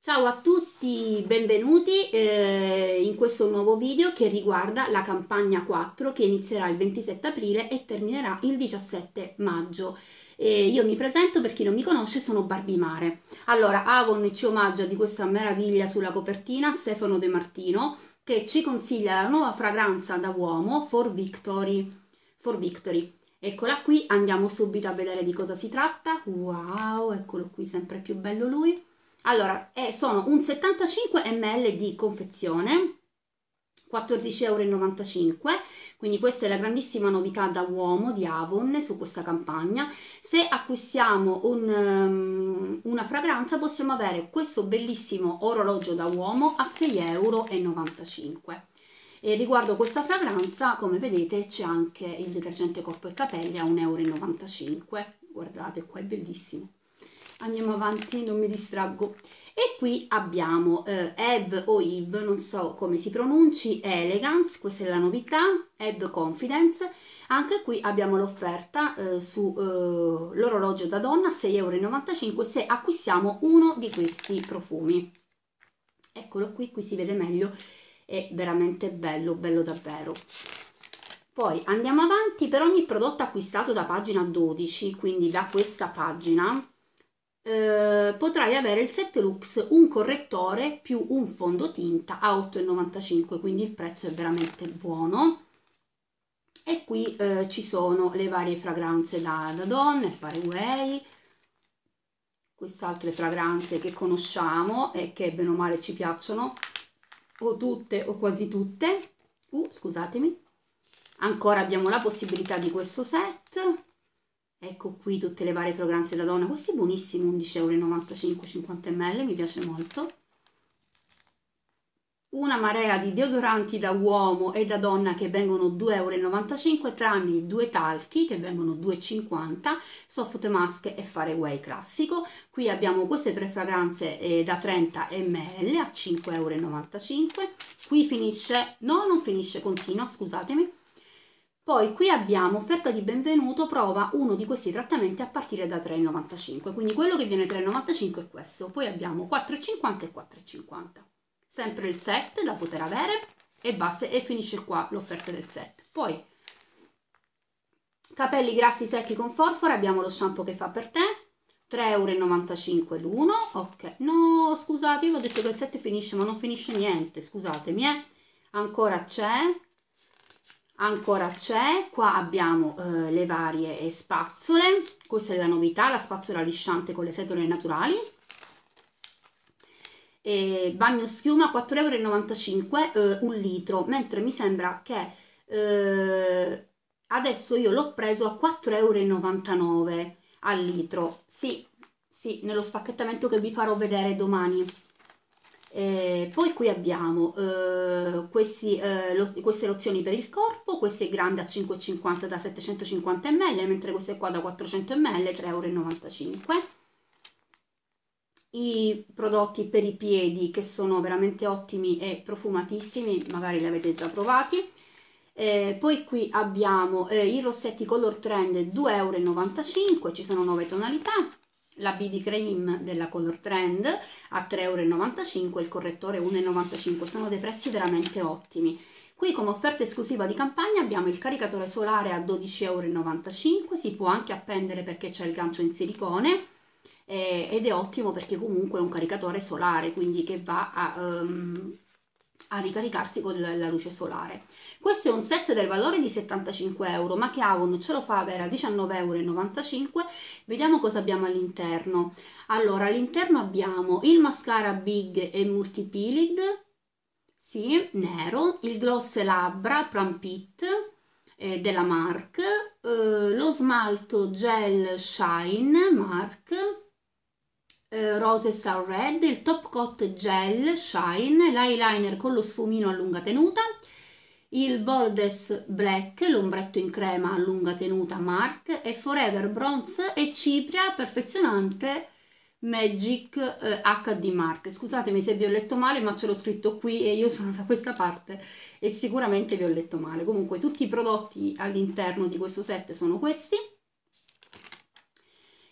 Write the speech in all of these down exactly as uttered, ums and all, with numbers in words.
Ciao a tutti, benvenuti eh, in questo nuovo video che riguarda la campagna quattro che inizierà il ventisette aprile e terminerà il diciassette maggio. Eh, io mi presento, per chi non mi conosce, sono Barbimare. Allora, Avon ci omaggia di questa meraviglia sulla copertina Stefano De Martino, che ci consiglia la nuova fragranza da uomo For Victory. For Victory. Eccola qui, andiamo subito a vedere di cosa si tratta. Wow, eccolo qui, sempre più bello lui. Allora, eh, sono un settantacinque millilitri di confezione, quattordici e novantacinque euro, quindi questa è la grandissima novità da uomo di Avon su questa campagna. Se acquistiamo un, um, una fragranza possiamo avere questo bellissimo orologio da uomo a sei e novantacinque euro. E riguardo questa fragranza, come vedete, c'è anche il detergente corpo e capelli a un euro e novantacinque euro, guardate qua, è bellissimo. Andiamo avanti, non mi distraggo. E qui abbiamo eh, EVE o EVE, non so come si pronunci, Elegance, questa è la novità, EVE CONFIDENCE. Anche qui abbiamo l'offerta eh, sull'orologio eh, da donna, sei e novantacinque euro, se acquistiamo uno di questi profumi. Eccolo qui, qui si vede meglio, è veramente bello, bello davvero. Poi andiamo avanti, per ogni prodotto acquistato da pagina dodici, quindi da questa pagina, Eh, potrai avere il set Lux, un correttore più un fondotinta a otto e novantacinque euro, quindi il prezzo è veramente buono. E qui eh, ci sono le varie fragranze da, da donna, Far Away, queste altre fragranze che conosciamo e che bene o male ci piacciono, o tutte o quasi tutte. Uh, scusatemi, ancora abbiamo la possibilità di questo set. Ecco qui tutte le varie fragranze da donna, questo è buonissimo, undici e novantacinque euro, cinquanta millilitri, mi piace molto. Una marea di deodoranti da uomo e da donna che vengono due e novantacinque euro, tranne i due talchi che vengono due e cinquanta euro, Soft Mask e Far Away classico. Qui abbiamo queste tre fragranze eh, da trenta millilitri a cinque e novantacinque euro. Qui finisce, no non finisce, continua, scusatemi. Poi qui abbiamo offerta di benvenuto, prova uno di questi trattamenti a partire da tre e novantacinque euro, quindi quello che viene tre e novantacinque euro è questo. Poi abbiamo quattro e cinquanta euro e quattro e cinquanta euro, sempre il set da poter avere e basta, e finisce qua l'offerta del set. Poi capelli grassi secchi con forfora, abbiamo lo shampoo che fa per te, tre e novantacinque euro l'uno, ok, no scusate, io ho detto che il set finisce ma non finisce niente, scusatemi, eh. Ancora c'è. Ancora c'è, qua abbiamo eh, le varie spazzole, questa è la novità, la spazzola lisciante con le setole naturali. E bagno schiuma quattro e novantacinque euro, eh, un litro, mentre mi sembra che eh, adesso io l'ho preso a quattro e novantanove euro al litro, sì, sì, nello spacchettamento che vi farò vedere domani. E poi qui abbiamo eh, questi, eh, lo, queste lozioni per il corpo, queste grandi a cinque e cinquanta da settecentocinquanta millilitri, mentre queste qua da quattrocento millilitri, tre e novantacinque euro. I prodotti per i piedi che sono veramente ottimi e profumatissimi, magari li avete già provati. E poi qui abbiamo eh, i rossetti Color Trend, due e novantacinque euro, ci sono nove tonalità. La B B Cream della Color Trend a tre e novantacinque euro, il correttore un e novantacinque euro, sono dei prezzi veramente ottimi. Qui come offerta esclusiva di campagna abbiamo il caricatore solare a dodici e novantacinque euro, si può anche appendere perché c'è il gancio in silicone eh, ed è ottimo perché comunque è un caricatore solare, quindi che va a, um, a ricaricarsi con la, la luce solare. Questo è un set del valore di settantacinque euro, ma che Avon ce lo fa avere a diciannove e novantacinque euro. Vediamo cosa abbiamo all'interno. Allora, all'interno abbiamo il mascara Big e Multi Peeled, sì, nero, il gloss labbra Plum Pit eh, della M A R C, eh, lo smalto gel Shine M A R C, eh, Roses Are Red, il top coat gel Shine, l'eyeliner con lo sfumino a lunga tenuta, il Boldest Black, l'ombretto in crema a lunga tenuta M A R C e Forever Bronze e Cipria Perfezionante Magic eh, acca di M A R C. Scusatemi se vi ho letto male, ma ce l'ho scritto qui e io sono da questa parte e sicuramente vi ho letto male. Comunque tutti i prodotti all'interno di questo set sono questi.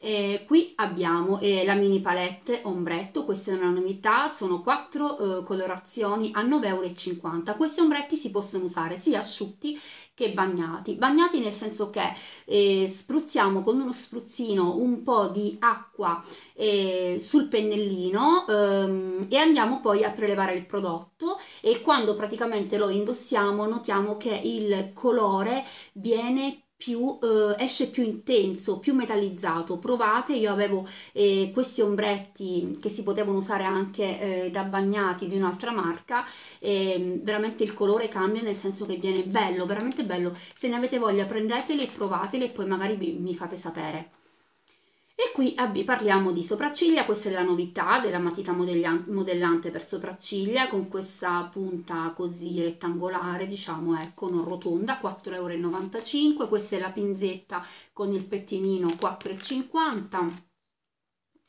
Eh, qui abbiamo eh, la mini palette ombretto, questa è una novità, sono quattro eh, colorazioni a nove e cinquanta euro. Questi ombretti si possono usare sia asciutti che bagnati, bagnati nel senso che eh, spruzziamo con uno spruzzino un po' di acqua eh, sul pennellino ehm, e andiamo poi a prelevare il prodotto, e quando praticamente lo indossiamo notiamo che il colore viene più Più, eh, esce più intenso, più metallizzato. Provate, io avevo eh, questi ombretti che si potevano usare anche eh, da bagnati di un'altra marca, e veramente il colore cambia, nel senso che viene bello, veramente bello. Se ne avete voglia prendeteli e provateli e poi magari vi, mi fate sapere. E qui parliamo di sopracciglia, questa è la novità della matita modellante per sopracciglia, con questa punta così rettangolare, diciamo, ecco, non rotonda, quattro e novantacinque euro. Questa è la pinzetta con il pettinino, quattro e cinquanta euro.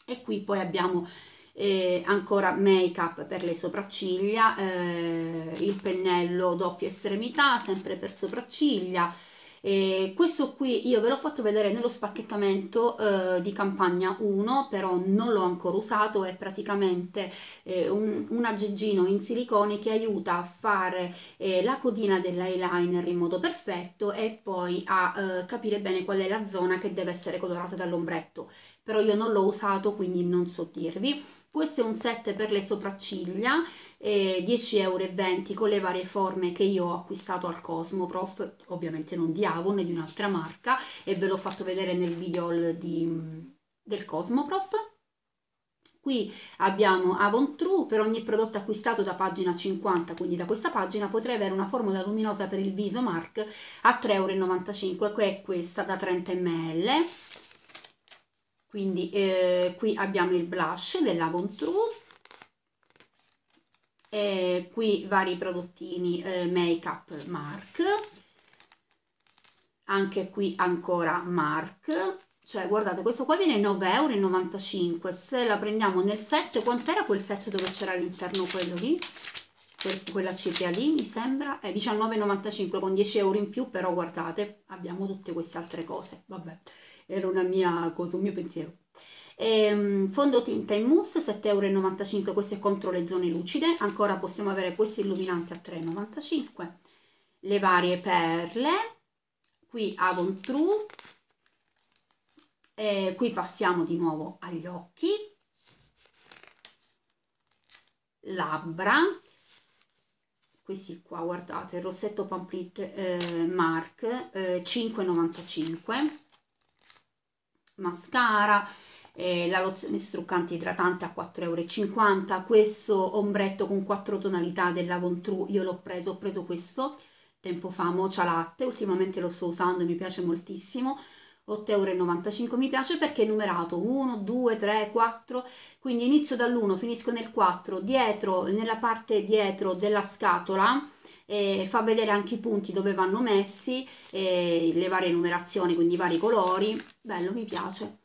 E qui poi abbiamo eh, ancora make up per le sopracciglia, eh, il pennello doppia estremità, sempre per sopracciglia. Eh, questo qui io ve l'ho fatto vedere nello spacchettamento eh, di campagna uno, però non l'ho ancora usato. È praticamente eh, un, un aggeggino in silicone che aiuta a fare eh, la codina dell'eyeliner in modo perfetto e poi a eh, capire bene qual è la zona che deve essere colorata dall'ombretto, però io non l'ho usato quindi non so dirvi. Questo è un set per le sopracciglia, eh, dieci e venti euro, con le varie forme che io ho acquistato al Cosmo Prof, ovviamente non di Avon, né di un'altra marca, e ve l'ho fatto vedere nel video di, del Cosmo Prof. Qui abbiamo Avon True, per ogni prodotto acquistato da pagina cinquanta, quindi da questa pagina, potrei avere una formula luminosa per il viso M A R C a tre e novantacinque euro, che è questa da trenta millilitri. Quindi eh, qui abbiamo il blush dell'Avon True, e qui vari prodottini eh, make up M A R C, anche qui ancora M A R C, cioè guardate, questo qua viene nove e novantacinque euro, se la prendiamo nel set, quant'era quel set dove c'era all'interno quello lì? Quella cipria lì mi sembra, è diciannove e novantacinque euro con dieci euro in più, però guardate, abbiamo tutte queste altre cose, vabbè. Era una mia cosa, un mio pensiero. Ehm, fondotinta in mousse, sette e novantacinque euro, questo è contro le zone lucide. Ancora possiamo avere questi illuminanti a tre e novantacinque euro. Le varie perle, qui Avon True. E qui passiamo di nuovo agli occhi. Labbra. Questi qua, guardate, il rossetto Pamphlet eh, M A R C, eh, cinque e novantacinque euro. Mascara, eh, la lozione struccante idratante a quattro e cinquanta euro. Questo ombretto con quattro tonalità dell'Avon True io l'ho preso, ho preso questo tempo fa, mocha latte, ultimamente lo sto usando e mi piace moltissimo, otto e novantacinque euro. Mi piace perché è numerato uno, due, tre, quattro, quindi inizio dall'uno, finisco nel quattro, dietro, nella parte dietro della scatola. E fa vedere anche i punti dove vanno messi, e le varie numerazioni, quindi i vari colori, bello, mi piace.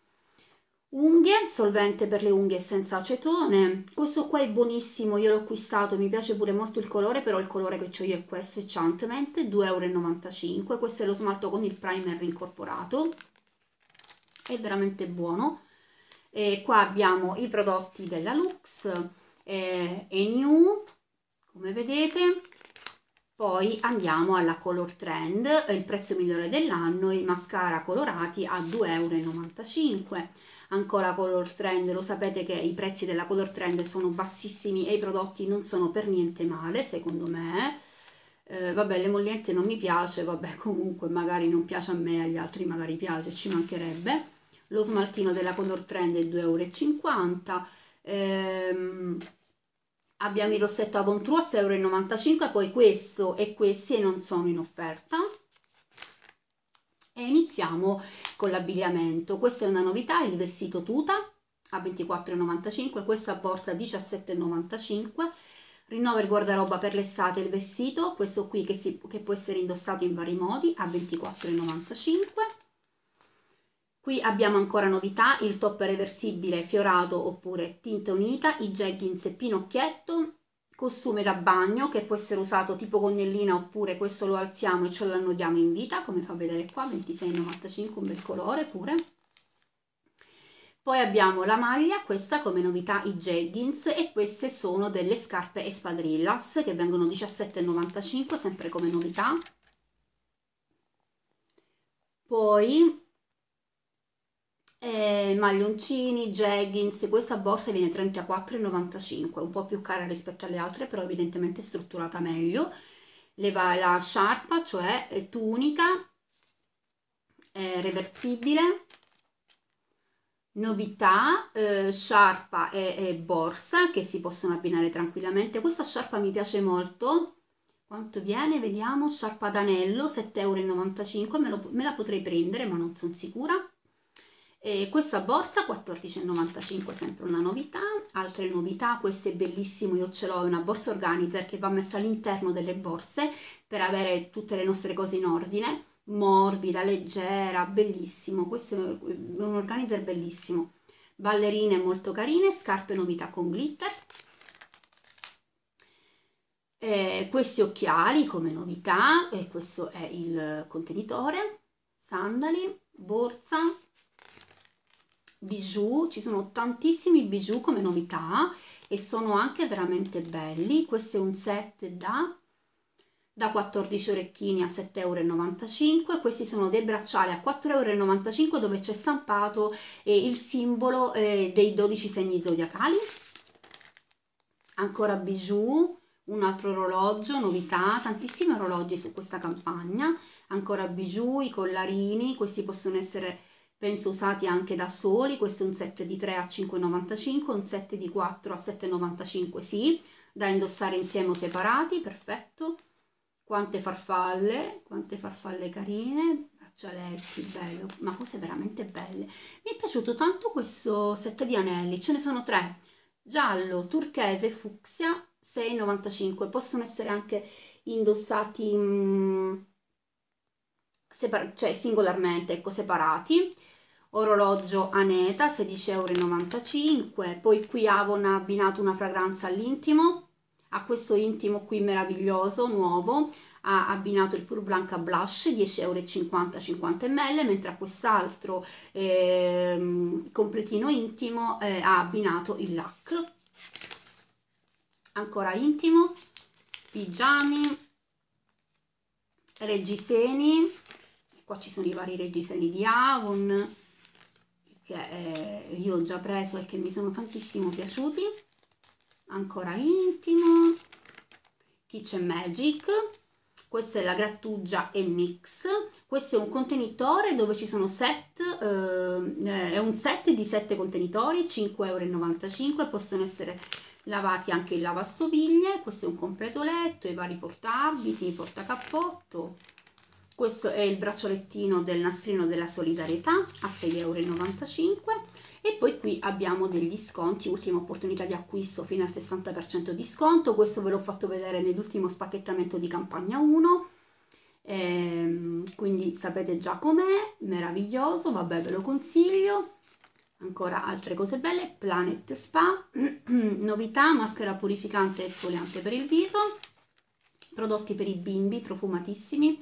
Unghie, solvente per le unghie senza acetone, questo qua è buonissimo, io l'ho acquistato, mi piace pure molto il colore, però il colore che ho io è questo, ecciantemente, due e novantacinque euro, questo è lo smalto con il primer incorporato, è veramente buono. E qua abbiamo i prodotti della Lux, e Anew, come vedete. Poi andiamo alla Color Trend, il prezzo migliore dell'anno, i mascara colorati a due e novantacinque euro. Ancora Color Trend, lo sapete che i prezzi della Color Trend sono bassissimi e i prodotti non sono per niente male, secondo me. Eh, vabbè, l'emolliente non mi piace, vabbè, comunque magari non piace a me, agli altri magari piace, ci mancherebbe. Lo smaltino della Color Trend è due e cinquanta euro. Ehm... Abbiamo il rossetto Avon True a sei e novantacinque euro, poi questo e questi non sono in offerta. E iniziamo con l'abbigliamento. Questa è una novità, il vestito tuta a ventiquattro e novantacinque euro, questa borsa a diciassette e novantacinque euro. Rinnova il guardaroba per l'estate, il vestito, questo qui che, si, che può essere indossato in vari modi, a ventiquattro e novantacinque euro. Qui abbiamo ancora novità, il top reversibile fiorato oppure tinta unita, i jeggings e pinocchietto, costume da bagno che può essere usato tipo gonnellina oppure questo lo alziamo e ce lo annodiamo in vita, come fa vedere qua, ventisei e novantacinque euro, un bel colore pure. Poi abbiamo la maglia, questa come novità i jeggings, e queste sono delle scarpe espadrillas che vengono diciassette e novantacinque, sempre come novità. Poi eh, maglioncini, jeggings, questa borsa viene trentaquattro e novantacinque, un po' più cara rispetto alle altre, però evidentemente è strutturata meglio. Le va la sciarpa, cioè tunica, eh, reversibile. Novità, eh, sciarpa e, e borsa che si possono abbinare tranquillamente. Questa sciarpa mi piace molto. Quanto viene? Vediamo, sciarpa ad anello, sette e novantacinque euro, me, lo, me la potrei prendere ma non sono sicura. E questa borsa quattordici e novantacinque, sempre una novità. Altre novità, questo è bellissimo, io ce l'ho, è una borsa organizer che va messa all'interno delle borse per avere tutte le nostre cose in ordine. Morbida, leggera, bellissimo, questo è un organizer bellissimo. Ballerine molto carine, scarpe novità con glitter, e questi occhiali come novità, e questo è il contenitore. Sandali, borsa, bijou, ci sono tantissimi bijou come novità e sono anche veramente belli. Questo è un set da da quattordici orecchini a sette e novantacinque euro, questi sono dei bracciali a quattro e novantacinque euro dove c'è stampato eh, il simbolo eh, dei dodici segni zodiacali. Ancora bijou, un altro orologio, novità, tantissimi orologi su questa campagna. Ancora bijou, i collarini, questi possono essere penso usati anche da soli. Questo è un set di tre a cinque e novantacinque euro, un set di quattro a sette e novantacinque euro, sì, da indossare insieme o separati, perfetto. Quante farfalle, quante farfalle carine, braccialetti, bello, ma cose veramente belle. Mi è piaciuto tanto questo set di anelli, ce ne sono tre, giallo, turchese, fucsia, sei e novantacinque euro, possono essere anche indossati mh, cioè singolarmente, ecco, separati. Orologio Aneta, sedici e novantacinque euro, poi qui Avon ha abbinato una fragranza all'intimo. A questo intimo qui meraviglioso, nuovo, ha abbinato il Pur Blanca Blush, dieci e cinquanta euro, cinquanta millilitri, mentre a quest'altro eh, completino intimo eh, ha abbinato il lac. Ancora intimo, pigiami, reggiseni, qua ci sono i vari reggiseni di Avon, che eh, io ho già preso e che mi sono tantissimo piaciuti. Ancora intimo, Kitchen Magic, questa è la grattugia e mix, questo è un contenitore dove ci sono set, eh, è un set di sette contenitori, cinque e novantacinque euro, possono essere lavati anche in lavastoviglie. Questo è un completo letto, i vari portaabiti, portacappotto. Questo è il braccialettino del nastrino della solidarietà a sei e novantacinque euro. E poi qui abbiamo degli sconti, ultima opportunità di acquisto fino al sessanta per cento di sconto. Questo ve l'ho fatto vedere nell'ultimo spacchettamento di campagna uno, ehm, quindi sapete già com'è, meraviglioso, vabbè, ve lo consiglio. Ancora altre cose belle, Planet Spa, novità, maschera purificante e esfoliante per il viso, prodotti per i bimbi profumatissimi,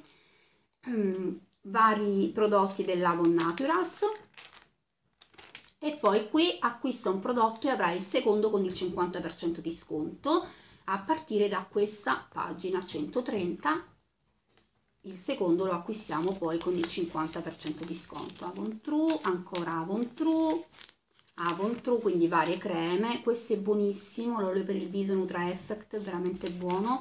ehm, vari prodotti dell'Avon Naturals. E poi qui acquista un prodotto e avrai il secondo con il cinquanta per cento di sconto a partire da questa pagina centotrenta. Il secondo lo acquistiamo poi con il cinquanta per cento di sconto. Avon True, ancora Avon True, Avon True, quindi varie creme. Questo è buonissimo, l'olio per il viso Nutra Effect, veramente buono.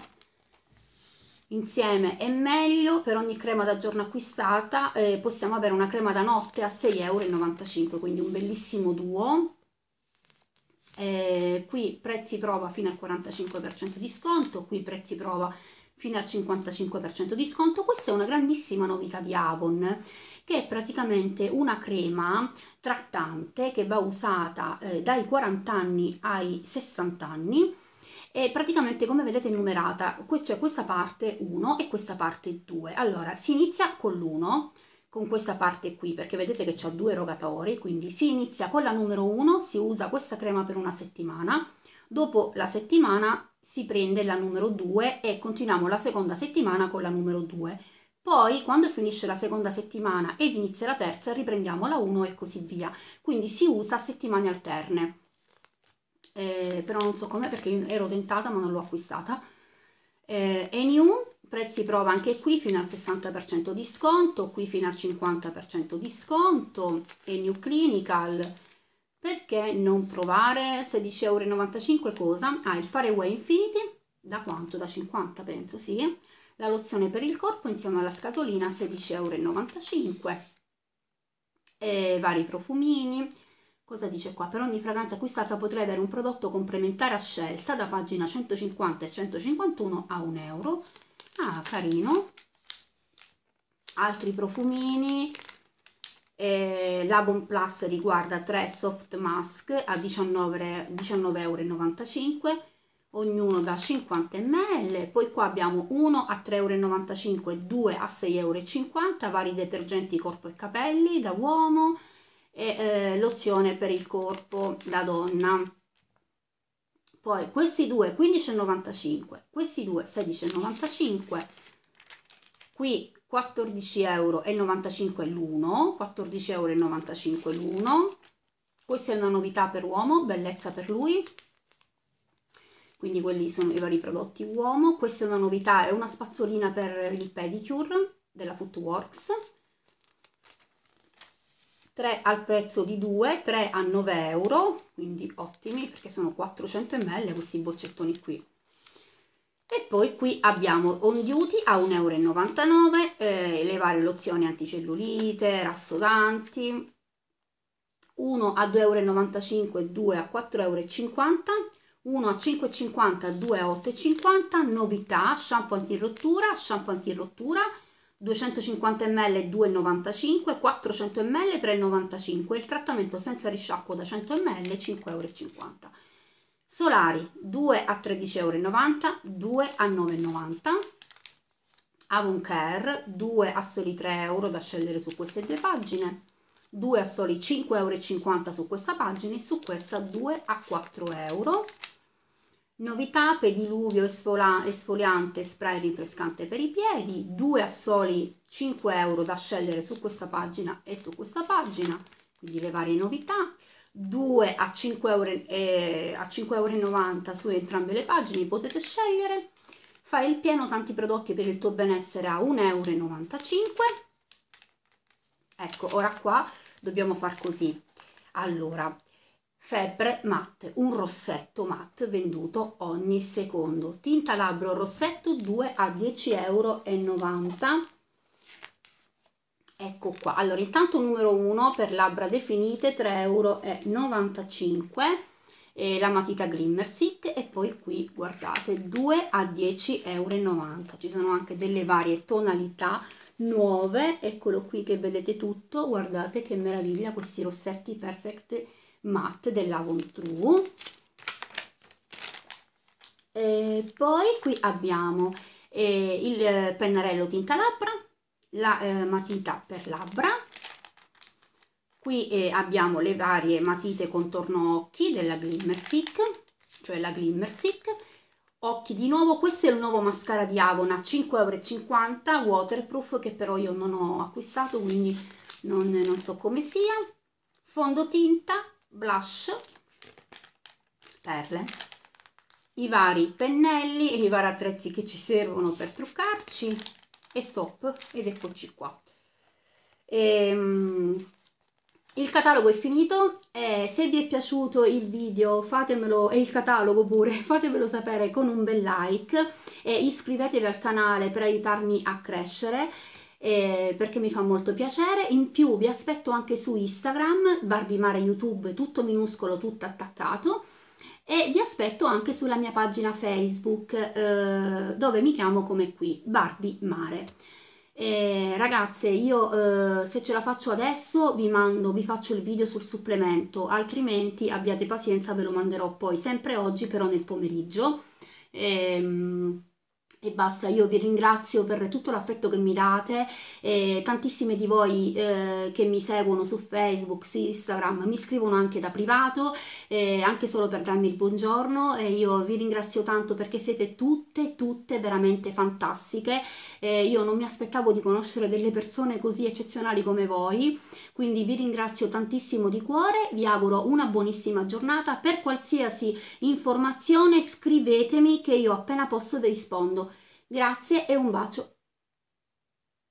Insieme è meglio, per ogni crema da giorno acquistata eh, possiamo avere una crema da notte a sei e novantacinque euro, quindi un bellissimo duo. Eh, qui prezzi prova fino al quarantacinque per cento di sconto, qui prezzi prova fino al cinquantacinque per cento di sconto. Questa è una grandissima novità di Avon, che è praticamente una crema trattante che va usata eh, dai quaranta anni ai sessanta anni. E praticamente, come vedete, è numerata, c'è questa parte uno e questa parte due. Allora si inizia con l'uno, con questa parte qui, perché vedete che c'ha due erogatori, quindi si inizia con la numero uno, si usa questa crema per una settimana, dopo la settimana si prende la numero due e continuiamo la seconda settimana con la numero due. Poi quando finisce la seconda settimana ed inizia la terza riprendiamo la uno e così via, quindi si usa settimane alterne. Eh, però non so com'è perché io ero tentata ma non l'ho acquistata. eh, Anew, prezzi prova anche qui fino al sessanta per cento di sconto, qui fino al cinquanta per cento di sconto. Anew Clinical, perché non provare? Sedici e novantacinque euro cosa? Ah, il Far Away Infinity, da quanto? Da cinquanta penso, sì. La lozione per il corpo insieme alla scatolina, sedici e novantacinque euro. E vari profumini. Cosa dice qua? Per ogni fragranza acquistata potrai avere un prodotto complementare a scelta, da pagina centocinquanta e centocinquantuno a un euro. Ah, carino. Altri profumini. Eh, la Bon Plus riguarda tre soft mask a diciannove e novantacinque euro. Ognuno da cinquanta millilitri, poi qua abbiamo uno a tre e novantacinque euro, due a sei e cinquanta euro, vari detergenti corpo e capelli da uomo e eh, lozione per il corpo da donna. Poi questi due quindici e novantacinque euro, questi due sedici e novantacinque euro, qui quattordici e novantacinque euro l'uno, quattordici e novantacinque euro l'uno. Questa è una novità per uomo, bellezza per lui. Quindi quelli sono i vari prodotti uomo. Questa è una novità, è una spazzolina per il pedicure della Footworks. tre al prezzo di due, tre a nove euro, quindi ottimi perché sono quattrocento millilitri questi boccettoni qui. E poi qui abbiamo On Duty a un euro e novantanove euro, eh, le varie lozioni anticellulite, rassodanti, uno a due e novantacinque euro, due a quattro e cinquanta euro. uno a cinque e cinquanta, due a otto e cinquanta, novità, shampoo antirottura, shampoo antirottura, duecentocinquanta millilitri, due e novantacinque, quattrocento millilitri, tre e novantacinque, il trattamento senza risciacquo da cento millilitri, cinque e cinquanta. Solari, due a tredici e novanta, due a nove e novanta. Avon Care, due a soli tre euro da scegliere su queste due pagine, due a soli cinque e cinquanta su questa pagina e su questa due a quattro euro. Novità, pediluvio esfoliante, spray rinfrescante per i piedi, due a soli cinque euro da scegliere su questa pagina e su questa pagina, quindi le varie novità, due a cinque e novanta su entrambe le pagine, potete scegliere. Fai il pieno, tanti prodotti per il tuo benessere a un euro e novantacinque. Ecco, ora qua dobbiamo far così. Allora, Febbre Matte, un rossetto matte venduto ogni secondo, tinta labbro rossetto due a dieci e novanta euro. Ecco qua, allora intanto numero uno per labbra definite tre e novantacinque euro, e la matita Glimmer Stick, e poi qui guardate due a dieci e novanta euro, ci sono anche delle varie tonalità nuove, eccolo qui che vedete tutto, guardate che meraviglia questi rossetti perfect matte dell'Avon True. E poi qui abbiamo eh, il pennarello tinta labbra, la eh, matita per labbra, qui eh, abbiamo le varie matite contorno occhi della Glimmer Stick, cioè la Glimmer Stick. Occhi di nuovo, questo è il nuovo mascara di Avon a cinque e cinquanta euro, waterproof, che però io non ho acquistato, quindi non, non so come sia. Fondotinta, blush, perle, i vari pennelli e i vari attrezzi che ci servono per truccarci, e stop, ed eccoci qua. Ehm... Il catalogo è finito, eh, se vi è piaciuto il video fatemelo, e il catalogo pure, fatemelo sapere con un bel like e iscrivetevi al canale per aiutarmi a crescere, eh, perché mi fa molto piacere. In più vi aspetto anche su Instagram, Barbimare YouTube, tutto minuscolo, tutto attaccato, e vi aspetto anche sulla mia pagina Facebook, eh, dove mi chiamo come qui, Barbimare. Eh, ragazze, io eh, se ce la faccio adesso vi mando, vi faccio il video sul supplemento, altrimenti abbiate pazienza, ve lo manderò poi sempre oggi però nel pomeriggio. Eh, E basta, io vi ringrazio per tutto l'affetto che mi date, eh, tantissime di voi eh, che mi seguono su Facebook, su Instagram, mi scrivono anche da privato, eh, anche solo per darmi il buongiorno, e io vi ringrazio tanto perché siete tutte, tutte veramente fantastiche, eh, io non mi aspettavo di conoscere delle persone così eccezionali come voi, quindi vi ringrazio tantissimo di cuore, vi auguro una buonissima giornata, per qualsiasi informazione scrivetemi che io appena posso vi rispondo. Grazie e un bacio.